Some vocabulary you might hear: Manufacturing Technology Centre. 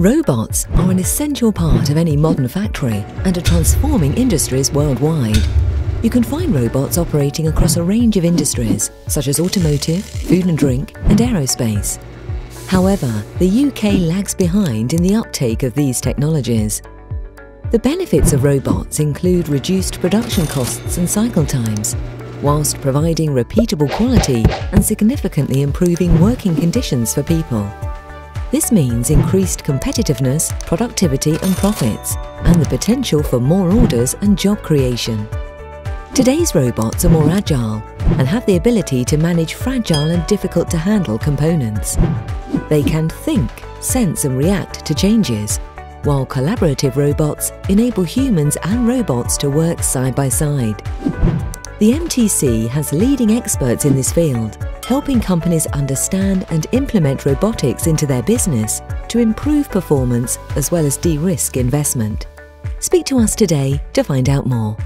Robots are an essential part of any modern factory and are transforming industries worldwide. You can find robots operating across a range of industries, such as automotive, food and drink, and aerospace. However, the UK lags behind in the uptake of these technologies. The benefits of robots include reduced production costs and cycle times, whilst providing repeatable quality and significantly improving working conditions for people. This means increased competitiveness, productivity and profits, and the potential for more orders and job creation. Today's robots are more agile and have the ability to manage fragile and difficult to handle components. They can think, sense and react to changes, while collaborative robots enable humans and robots to work side by side. The MTC has leading experts in this field, helping companies understand and implement robotics into their business to improve performance as well as de-risk investment. Speak to us today to find out more.